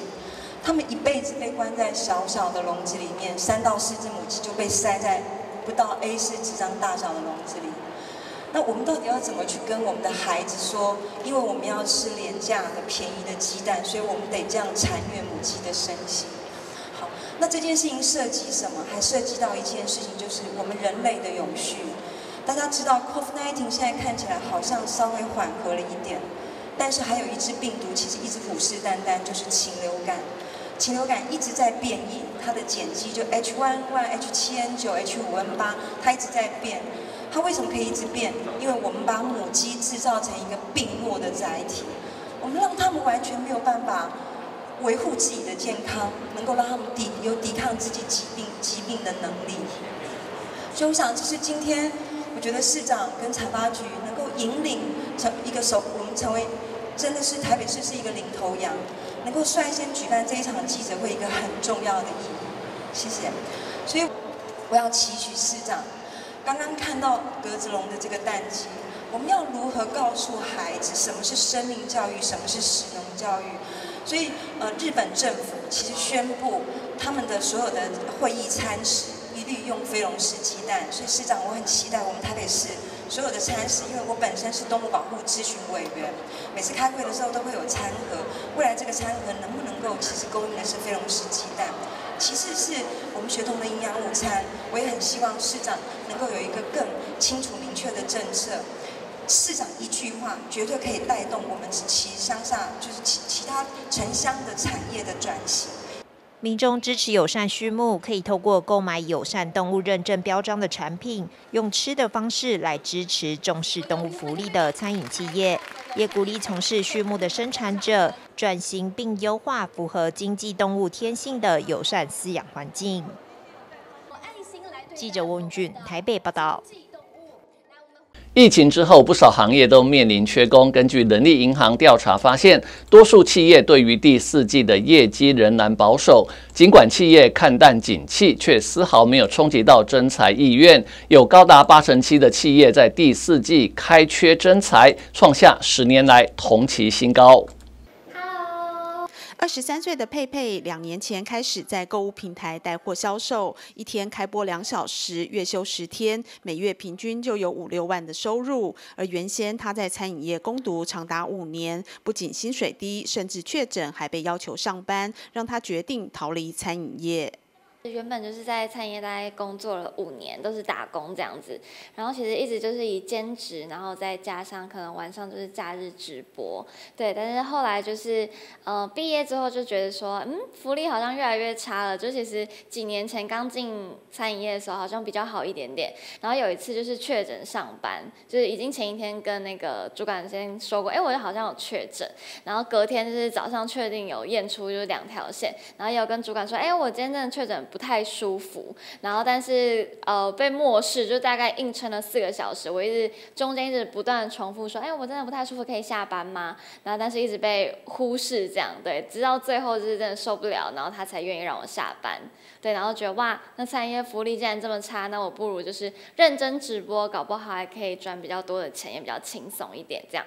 它们一辈子被关在小小的笼子里面，三到四只母鸡就被塞在不到 A 四 纸张大小的笼子里。 那我们到底要怎么去跟我们的孩子说？因为我们要吃廉价的、便宜的鸡蛋，所以我们得这样残虐母鸡的身心。好，那这件事情涉及什么？还涉及到一件事情，就是我们人类的永续。大家知道 COVID 十九 现在看起来好像稍微缓和了一点，但是还有一只病毒其实一直虎视眈眈，就是禽流感。禽流感一直在变异，它的碱基就 H 一 N 一、H 七 N 九、H 五 N 八，它一直在变。 它为什么可以一直变？因为我们把母鸡制造成一个病弱的载体，我们让它们完全没有办法维护自己的健康，能够让它们抵有抵抗自己疾病疾病的能力。所以我想，这是今天我觉得市长跟产发局能够引领成一个首，我们成为真的是台北市是一个领头羊，能够率先举办这一场记者会一个很重要的意义。谢谢。所以我要期许市长。 刚刚看到鸽子笼的这个蛋鸡，我们要如何告诉孩子什么是生命教育，什么是食农教育？所以，呃，日本政府其实宣布他们的所有的会议餐食一律用非笼式鸡蛋。所以，市长，我很期待我们台北市所有的餐食，因为我本身是动物保护咨询委员，每次开会的时候都会有餐盒。未来这个餐盒能不能够其实供应的是非笼式鸡蛋？ 其次是我们学童的营养午餐，我也很希望市长能够有一个更清楚明确的政策。市长一句话，绝对可以带动我们其乡下，就是其其他城乡的产业的转型。民众支持友善畜牧，可以透过购买友善动物认证标章的产品，用吃的方式来支持重视动物福利的餐饮企业。 也鼓励从事畜牧的生产者转型并优化符合经济动物天性的友善饲养环境。记者翁俊台北报道。疫情之后，不少行业都面临缺工。根据人力银行调查发现，多数企业对于第四季的业绩仍然保守。尽管企业看淡景气，却丝毫没有冲击到征才意愿。有高达八成七的企业在第四季开缺征才，创下十年来同期新高。 二十三岁的佩佩，两年前开始在购物平台带货销售，一天开播两小时，月休十天，每月平均就有五六万的收入。而原先他在餐饮业攻读长达五年，不仅薪水低，甚至确诊还被要求上班，让他决定逃离餐饮业。 原本就是在餐饮业大概工作了五年，都是打工这样子。然后其实一直就是以兼职，然后再加上可能晚上就是假日直播，对。但是后来就是，呃，毕业之后就觉得说，嗯，福利好像越来越差了。就其实几年前刚进餐饮业的时候，好像比较好一点点。然后有一次就是确诊上班，就是已经前一天跟那个主管先说过，哎，我好像有确诊。然后隔天就是早上确定有验出就是两条线，然后也有跟主管说，哎，我今天真的确诊。 不太舒服，然后但是呃被漠视，就大概硬撑了四个小时。我一直中间一直不断重复说，哎，我真的不太舒服，可以下班吗？然后但是一直被忽视，这样对，直到最后就是真的受不了，然后他才愿意让我下班。对，然后觉得哇，那餐饮业福利既然这么差，那我不如就是认真直播，搞不好还可以赚比较多的钱，也比较轻松一点这样。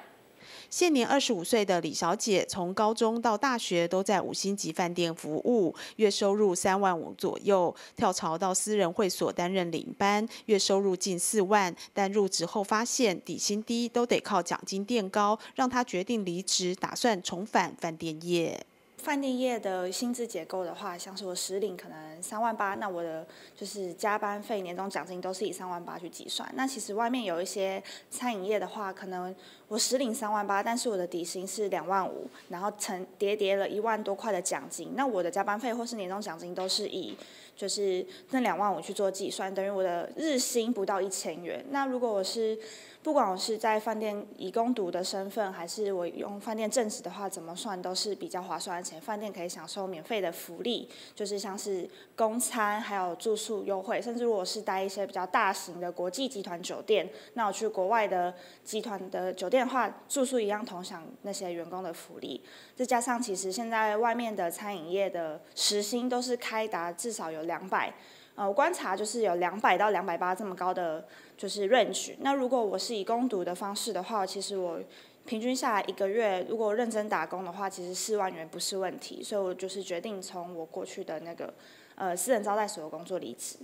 现年二十五岁的李小姐，从高中到大学都在五星级饭店服务，月收入三万五左右。跳槽到私人会所担任领班，月收入近四万。但入职后发现底薪低，都得靠奖金垫高，让她决定离职，打算重返饭店业。 饭店业的薪资结构的话，像是我实领可能三万八，那我的就是加班费、年终奖金都是以三万八去计算。那其实外面有一些餐饮业的话，可能我实领三万八，但是我的底薪是两万五，然后成叠叠了一万多块的奖金，那我的加班费或是年终奖金都是以就是那两万五去做计算，等于我的日薪不到一千元。那如果我是不管我是在饭店以工读的身份，还是我用饭店正职的话，怎么算都是比较划算的钱。饭店可以享受免费的福利，就是像是供餐，还有住宿优惠。甚至如果是待一些比较大型的国际集团酒店，那我去国外的集团的酒店的话，住宿一样同享那些员工的福利。再加上其实现在外面的餐饮业的时薪都是开达至少有两百。 呃，我观察就是有两百到两百八这么高的就是 range。那如果我是以工读的方式的话，其实我平均下来一个月，如果认真打工的话，其实四万元不是问题。所以我就是决定从我过去的那个呃私人招待所的工作离职。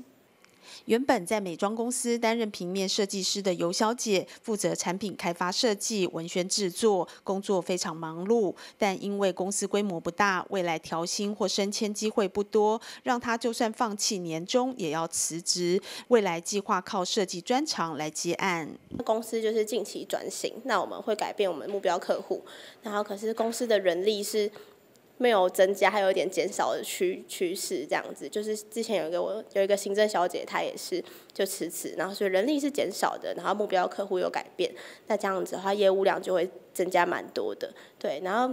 原本在美妆公司担任平面设计师的尤小姐，负责产品开发设计、文宣制作，工作非常忙碌。但因为公司规模不大，未来调薪或升迁机会不多，让她就算放弃年终也要辞职。未来计划靠设计专长来接案。公司就是近期转型，那我们会改变我们目标客户，然后可是公司的人力是 没有增加，还有一点减少的趋趋势，这样子。就是之前有一个我有一个行政小姐，她也是就辞职，然后所以人力是减少的，然后目标客户有改变，那这样子的话，业务量就会增加蛮多的，对。然后，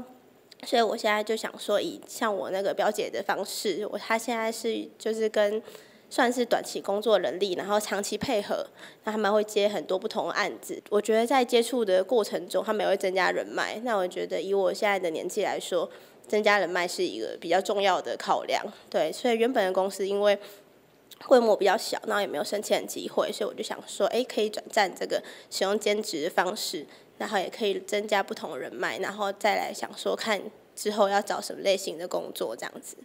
所以我现在就想说，以像我那个表姐的方式，我她现在是就是跟 算是短期工作人力，然后长期配合，那他们会接很多不同的案子。我觉得在接触的过程中，他们也会增加人脉。那我觉得以我现在的年纪来说，增加人脉是一个比较重要的考量。对，所以原本的公司因为规模比较小，然后也没有升迁的机会，所以我就想说，哎，可以转战这个使用兼职的方式，然后也可以增加不同人脉，然后再来想说看 之后要找什么类型的工作？这样子，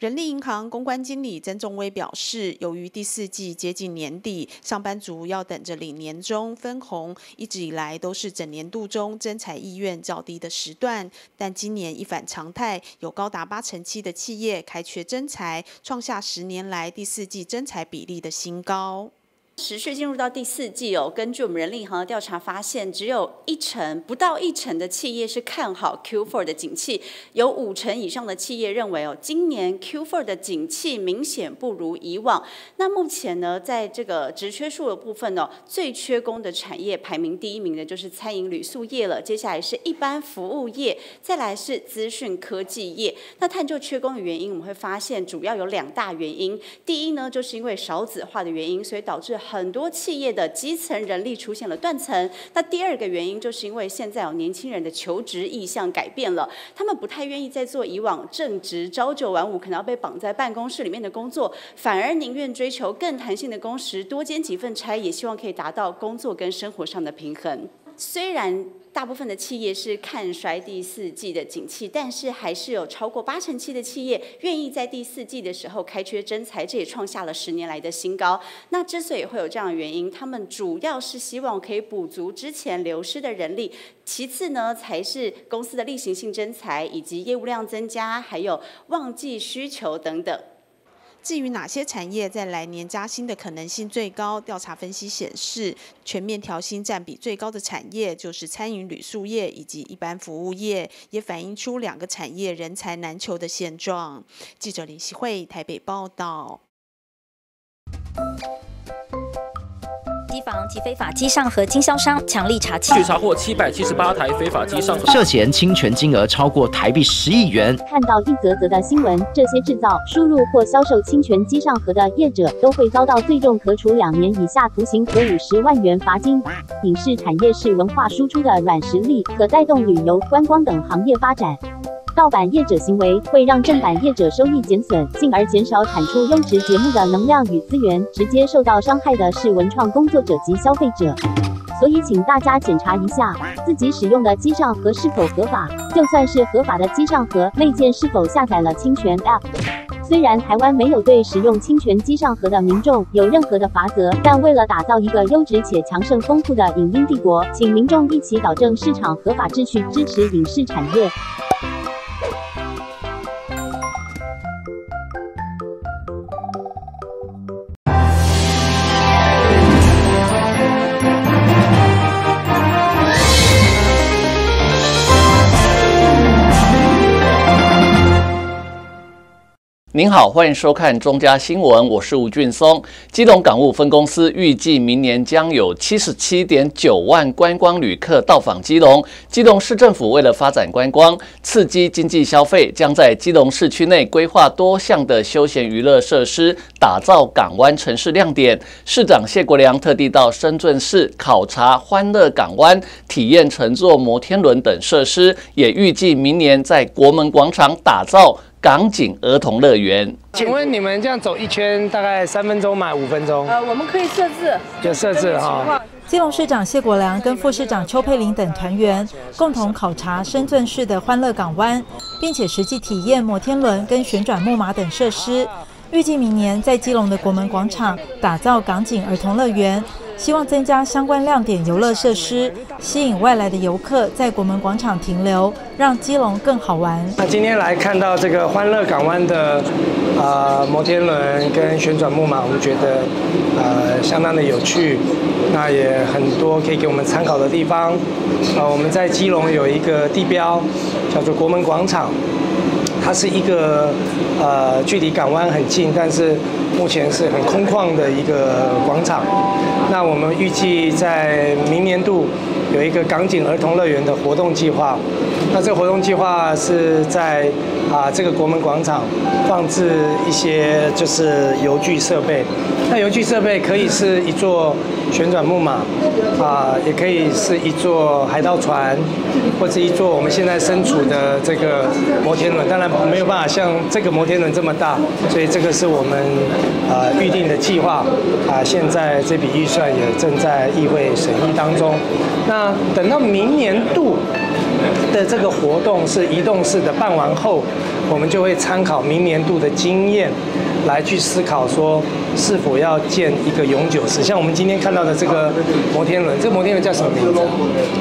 人力银行公关经理曾仲威表示，由于第四季接近年底，上班族要等着领年终分红，一直以来都是整年度中征才意愿较低的时段。但今年一反常态，有高达八成七的企业开缺征才，创下十年来第四季征才比例的新高。 持续进入到第四季哦，根据我们人力银行的调查发现，只有一成不到一成的企业是看好 Q 四 的景气，有五成以上的企业认为哦，今年 Q 四 的景气明显不如以往。那目前呢，在这个职缺数的部分哦，最缺工的产业排名第一名的就是餐饮旅宿业了，接下来是一般服务业，再来是资讯科技业。那探究缺工的原因，我们会发现主要有两大原因。第一呢，就是因为少子化的原因，所以导致 很多企业的基层人力出现了断层。那第二个原因就是因为现在有年轻人的求职意向改变了，他们不太愿意再做以往正职朝九晚五可能要被绑在办公室里面的工作，反而宁愿追求更弹性的工时，多兼几份差，也希望可以达到工作跟生活上的平衡。虽然 大部分的企业是看衰第四季的景气，但是还是有超过八成七的企业愿意在第四季的时候开缺征才，这也创下了十年来的新高。那之所以会有这样的原因，他们主要是希望可以补足之前流失的人力，其次呢才是公司的例行性征才以及业务量增加，还有旺季需求等等。 至于哪些产业在来年加薪的可能性最高？调查分析显示，全面调薪占比最高的产业就是餐饮旅宿业以及一般服务业，也反映出两个产业人才难求的现状。记者林希慧台北报道。机房及非法机上和经销商强力查缉，据查获七百七十八台非法机上涉嫌侵权金额超过台币十亿元。看到一则则的新闻，这些制造、输入或销售侵权机上盒的业者都会遭到最重可处两年以下徒刑和五十万元罚金。影视产业是文化输出的软实力，可带动旅游、观光等行业发展。 盗版业者行为会让正版业者收益减损，进而减少产出优质节目的能量与资源。直接受到伤害的是文创工作者及消费者。所以，请大家检查一下自己使用的机上盒是否合法。就算是合法的机上盒，内建是否下载了侵权 App？ 虽然台湾没有对使用侵权机上盒的民众有任何的罚则，但为了打造一个优质且强盛丰富的影音帝国，请民众一起保证市场合法秩序，支持影视产业。您好，欢迎收看中嘉新闻，我是吴俊松。基隆港务分公司预计明年将有 七十七点九万观光旅客到访基隆。基隆市政府为了发展观光，刺激经济消费，将在基隆市区内规划多项的休闲娱乐设施，打造港湾城市亮点。市长谢国良特地到深圳市考察欢乐港湾，体验乘坐摩天轮等设施，也预计明年在国门广场打造 港景儿童乐园，请问你们这样走一圈大概三分钟吗？五分钟？呃，我们可以设置，有设置哈。基隆市长谢国良跟副市长邱佩玲等团员共同考察深圳市的欢乐港湾，并且实际体验摩天轮跟旋转木马等设施。预计明年在基隆的国门广场打造港景儿童乐园，希望增加相关亮点游乐设施，吸引外来的游客在国门广场停留，让基隆更好玩。那今天来看到这个欢乐港湾的呃摩天轮跟旋转木马，我们觉得呃相当的有趣，那也很多可以给我们参考的地方。呃，我们在基隆有一个地标叫做国门广场，它是一个呃距离港湾很近，但是 目前是很空旷的一个广场，那我们预计在明年度有一个港景儿童乐园的活动计划。那这个活动计划是在啊这个国门广场放置一些就是游具设备。那游具设备可以是一座旋转木马，啊，也可以是一座海盗船，或者一座我们现在身处的这个摩天轮。当然没有办法像这个摩天轮这么大，所以这个是我们 呃，预定的计划啊，现在这笔预算也正在议会审议当中。那等到明年度的这个活动是移动式的，办完后，我们就会参考明年度的经验， 来去思考说是否要建一个永久式，像我们今天看到的这个摩天轮，这个摩天轮叫什么名字？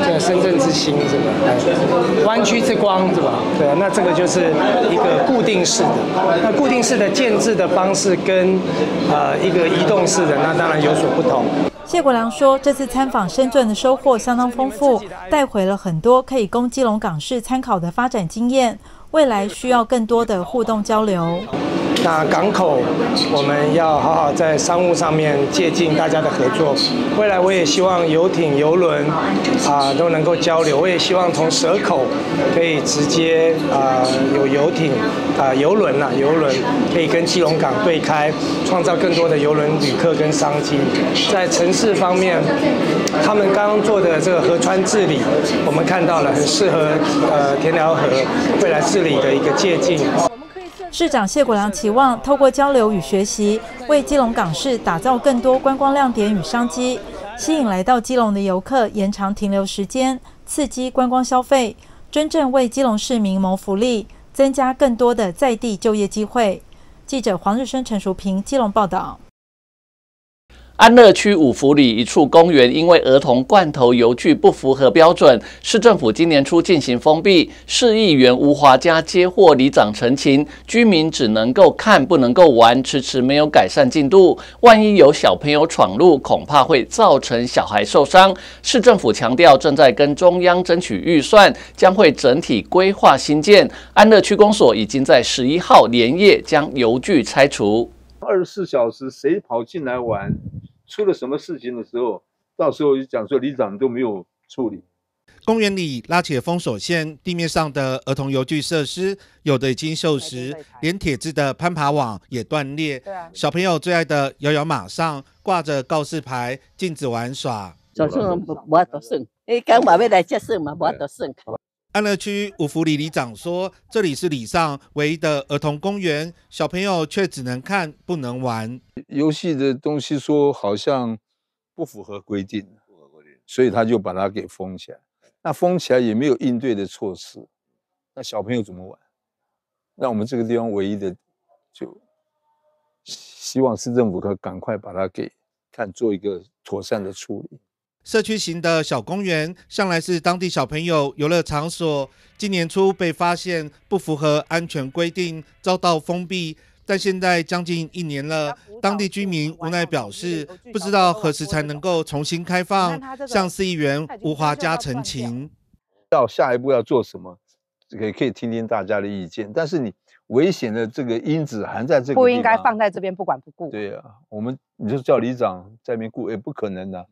叫深圳之星，是吧？湾区之光，是吧？对啊，那这个就是一个固定式的。那固定式的建制的方式跟呃一个移动式的，那当然有所不同。谢国良说，这次参访深圳的收获相当丰富，带回了很多可以供基隆港市参考的发展经验，未来需要更多的互动交流。 那港口，我们要好好在商务上面借鉴大家的合作。未来我也希望游艇、游轮啊都能够交流。我也希望从蛇口可以直接啊、呃、有游艇啊、呃、游轮啊游轮可以跟基隆港对开，创造更多的游轮旅客跟商机。在城市方面，他们刚刚做的这个河川治理，我们看到了很适合呃田寮河未来治理的一个借鉴。 市长谢国良期望透过交流与学习，为基隆港市打造更多观光亮点与商机，吸引来到基隆的游客，延长停留时间，刺激观光消费，真正为基隆市民谋福利，增加更多的在地就业机会。记者黄日升、陈淑平，基隆报道。 安乐区五福里一处公园，因为儿童罐头游具不符合标准，市政府今年初进行封闭。市议员吴华嘉接获里长陈情，居民只能够看，不能够玩，迟迟没有改善进度。万一有小朋友闯入，恐怕会造成小孩受伤。市政府强调，正在跟中央争取预算，将会整体规划新建。安乐区公所已经在十一号连夜将游具拆除。二十四小时，谁跑进来玩？ 出了什么事情的时候，到时候就讲说里长都没有处理。公园里拉起封锁线，地面上的儿童游具设施有的已经锈蚀，连铁制的攀爬网也断裂。啊、小朋友最爱的摇摇马上挂着告示牌，禁止玩耍。小朋友不不得耍，你讲话要来接耍嘛，不得耍。安乐区五福里里长说，这里是里上唯一的儿童公园，小朋友却只能看不能玩。游戏的东西说好像不符合规定，所以他就把它给封起来。那封起来也没有应对的措施，那小朋友怎么玩？那我们这个地方唯一的，就希望市政府可赶快把它给看做一个妥善的处理。 社区型的小公园向来是当地小朋友游乐场所，今年初被发现不符合安全规定，遭到封闭。但现在将近一年了，当地居民无奈表示，不知道何时才能够重新开放。向市议员吴华嘉陈情，到下一步要做什么，也可以听听大家的意见。但是你危险的这个因子含在这个地方，不应该放在这边不管不顾。对啊，我们你就叫里长在那边顾也不可能的、啊，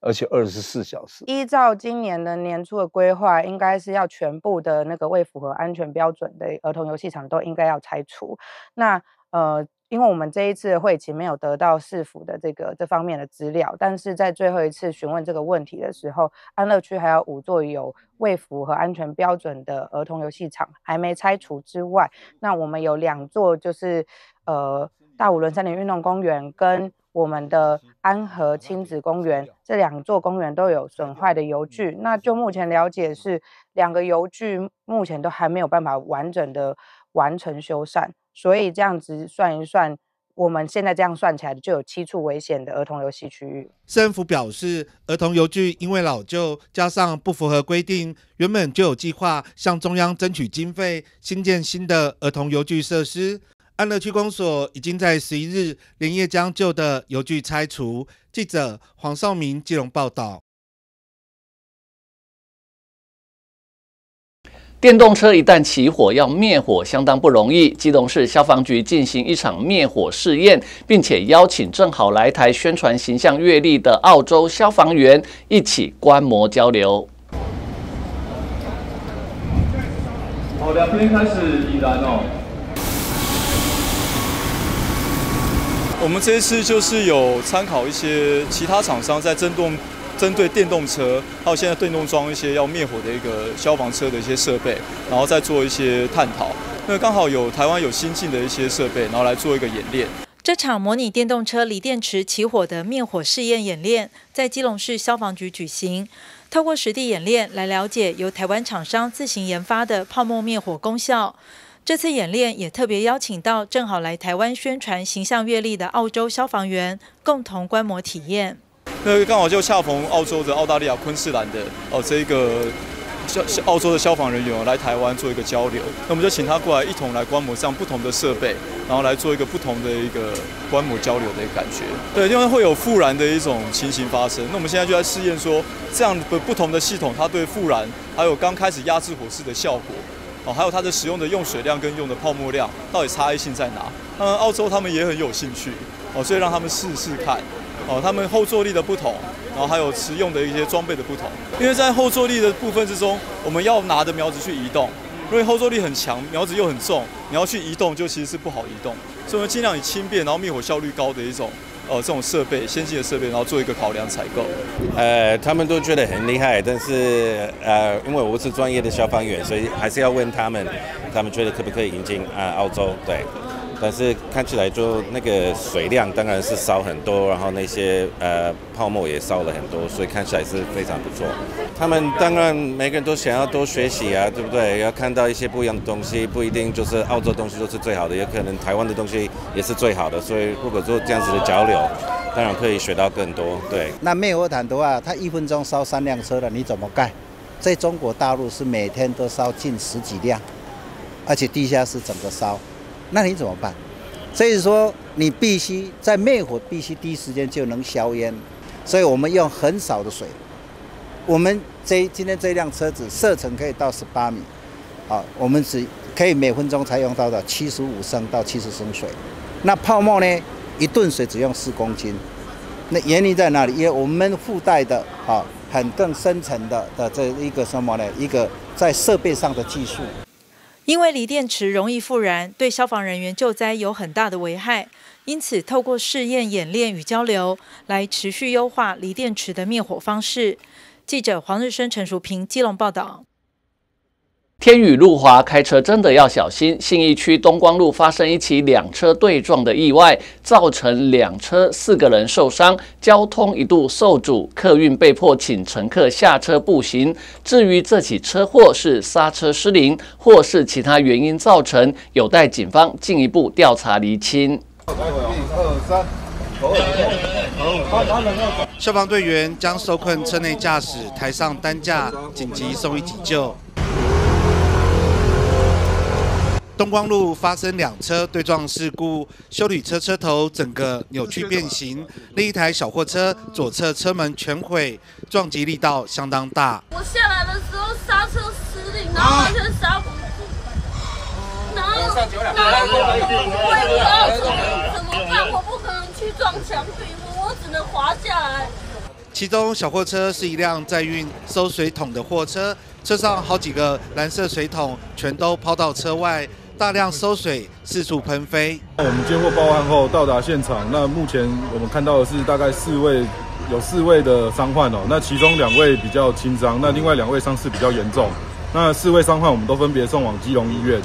而且二十四小时。依照今年的年初的规划，应该是要全部的那个未符合安全标准的儿童游戏场都应该要拆除。那呃。因为我们这一次会期没有得到市府的这个这方面的资料，但是在最后一次询问这个问题的时候，安乐区还有五座有未符合安全标准的儿童游戏场还没拆除之外，那我们有两座就是呃大武仑森林运动公园跟我们的安和亲子公园，这两座公园都有损坏的游具。那就目前了解是两个游具目前都还没有办法完整的完成修缮。所以这样子算一算，我们现在这样算起来就有七处危险的儿童游戏区域。政府表示，儿童游具因为老旧加上不符合规定，原本就有计划向中央争取经费，新建新的儿童游具设施。安乐区公所已经在十一日连夜将旧的游具拆除。记者黄少明基隆报道。电动车一旦起火，要灭火相当不容易。基隆市消防局进行一场灭火试验，并且邀请正好来台宣传形象阅历的澳洲消防员一起观摩交流。好，两边开始引燃哦。我们这一次就是有参考一些其他厂商在震动。针对电动车，还有现在电动装一些要灭火的一个消防车的一些设备，然后再做一些探讨。那刚好有台湾有新进的一些设备，然后来做一个演练。这场模拟电动车锂电池起火的灭火试验演练，在基隆市消防局举行。透过实地演练来了解由台湾厂商自行研发的泡沫灭火功效。这次演练也特别邀请到正好来台湾宣传形象阅历的澳洲消防员，共同观摩体验。那刚好就恰逢澳洲的澳大利亚昆士兰的哦，这个澳洲的消防人员来台湾做一个交流，那我们就请他过来一同来观摩这样不同的设备，然后来做一个不同的一个观摩交流的一个感觉。对，因为会有复燃的一种情形发生，那我们现在就在试验说这样的不同的系统，它对复燃还有刚开始压制火势的效果。哦，还有它的使用的用水量跟用的泡沫量到底差异性在哪？当然，澳洲他们也很有兴趣哦，所以让他们试试看哦，他们后坐力的不同，然后还有使用的一些装备的不同。因为在后坐力的部分之中，我们要拿的苗子去移动，因为后坐力很强，苗子又很重，你要去移动就其实是不好移动，所以我们尽量以轻便然后灭火效率高的一种呃这种设备，先进的设备，然后做一个考量采购。呃，他们都觉得很厉害，但是呃，因为我是专业的消防员，所以还是要问他们，他们觉得可不可以引进啊、呃、澳洲？对，但是看起来就那个水量当然是少很多，然后那些呃泡沫也少了很多，所以看起来是非常不错。他们当然每个人都想要多学习啊，对不对？要看到一些不一样的东西，不一定就是澳洲东西都是最好的，也可能台湾的东西也是最好的。所以如果做这样子的交流，当然可以学到更多。对，那灭火毯的话，它一分钟烧三辆车了，你怎么盖？在中国大陆是每天都烧近十几辆，而且地下室整个烧。那你怎么办？所以说，你必须在灭火，必须第一时间就能消烟。所以我们用很少的水。我们这今天这辆车子射程可以到十八米，啊，我们只可以每分钟才用到的七十五升到七十升水。那泡沫呢？一吨水只用四公斤。那原因在哪里？因为我们附带的啊，很更深层的的这一个什么呢？一个在设备上的技术。因为锂电池容易复燃，对消防人员救灾有很大的危害，因此透过试验演练与交流，来持续优化锂电池的灭火方式。记者黄日升、陈淑平基隆报道。天雨路滑，开车真的要小心。信义区东光路发生一起两车对撞的意外，造成两车四个人受伤，交通一度受阻，客运被迫请乘客下车步行。至于这起车祸是刹车失灵，或是其他原因造成，有待警方进一步调查厘清。消防队员将受困车内驾驶抬上担架，紧急送医急救。东光路发生两车对撞事故，休旅车车头整个扭曲变形，另一台小货车左侧车门全毁，撞击力道相当大。我下来的时候刹车失灵，然后完全刹不住。哪有我不会怎么办？我不可能去撞墙壁，我我只能滑下来。其中小货车是一辆载运收水桶的货车，车上好几个蓝色水桶全都抛到车外，大量收水四处喷飞。我们接获报案后到达现场，那目前我们看到的是大概四位。 有四位的伤患哦，那其中两位比较轻伤，那另外两位伤势比较严重。那四位伤患我们都分别送往基隆医院。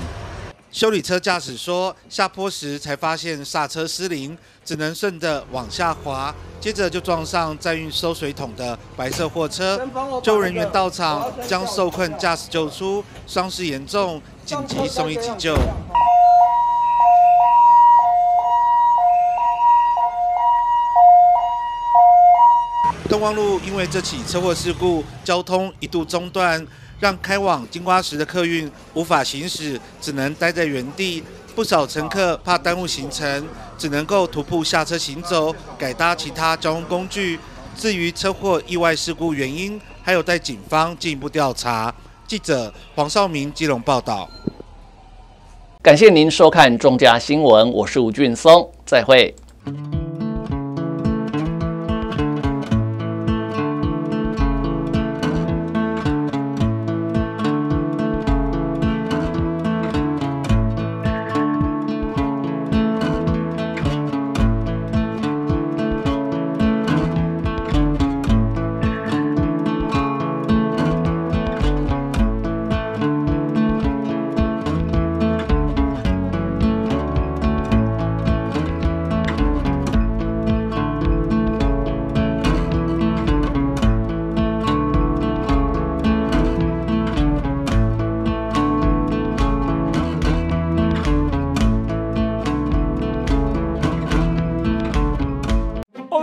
修理车驾驶说，下坡时才发现刹车失灵，只能顺着往下滑，接着就撞上载运收水桶的白色货车。救护人员到场将受困驾驶救出，伤势严重，紧急送医急救。 东光路因为这起车祸事故，交通一度中断，让开往金瓜石的客运无法行驶，只能待在原地。不少乘客怕耽误行程，只能够徒步下车行走，改搭其他交通工具。至于车祸意外事故原因，还有待警方进一步调查。记者黄少明基隆报道。感谢您收看中嘉新闻，我是吴俊松，再会。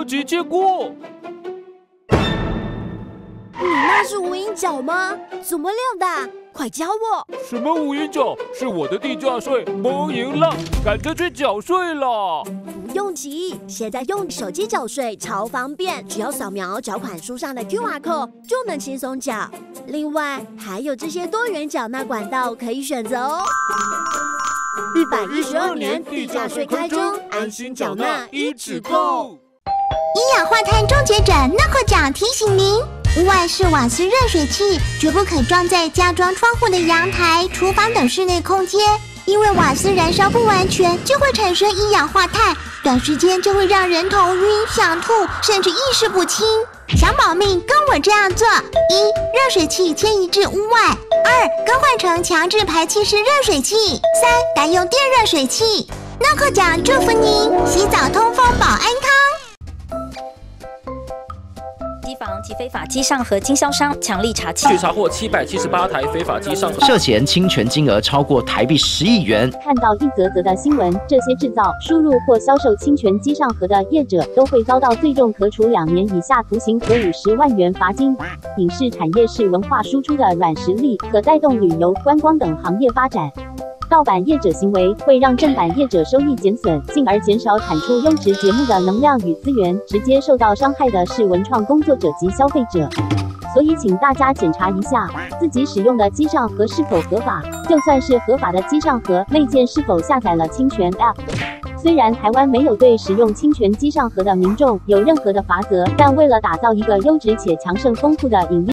姐姐姑，你那是无影脚吗？怎么亮的？快教我！什么无影脚？是我的地价税蒙赢了，赶着去缴税了。不用急，现在用手机缴税超方便，只要扫描缴款书上的 Q R code 就能轻松缴。另外还有这些多元缴纳管道可以选择哦。一百一十二年地价税开征，安心缴纳一指扣。 一氧化碳终结者那获奖提醒您：屋外是瓦斯热水器，绝不可装在家装窗户的阳台、厨房等室内空间，因为瓦斯燃烧不完全就会产生一氧化碳，短时间就会让人头晕、想吐，甚至意识不清。想保命，跟我这样做：一、热水器迁移至屋外；二、更换成强制排气式热水器；三、改用电热水器。那获奖祝福您，洗澡通风保安康。 机房及非法机上和经销商强力查缉，去查获七百七十八台非法机上涉嫌侵权金额超过台币十亿元。看到一则则的新闻，这些制造、输入或销售侵权机上盒的业者都会遭到最重可处两年以下徒刑和五十万元罚金。影视产业是文化输出的软实力，可带动旅游、观光等行业发展。 盗版业者行为会让正版业者收益减损，进而减少产出优质节目的能量与资源，直接受到伤害的是文创工作者及消费者。所以，请大家检查一下自己使用的机上盒是否合法。就算是合法的机上盒，内建是否下载了侵权 App？ 虽然台湾没有对使用侵权机上盒的民众有任何的罚则，但为了打造一个优质且强盛丰富的影音。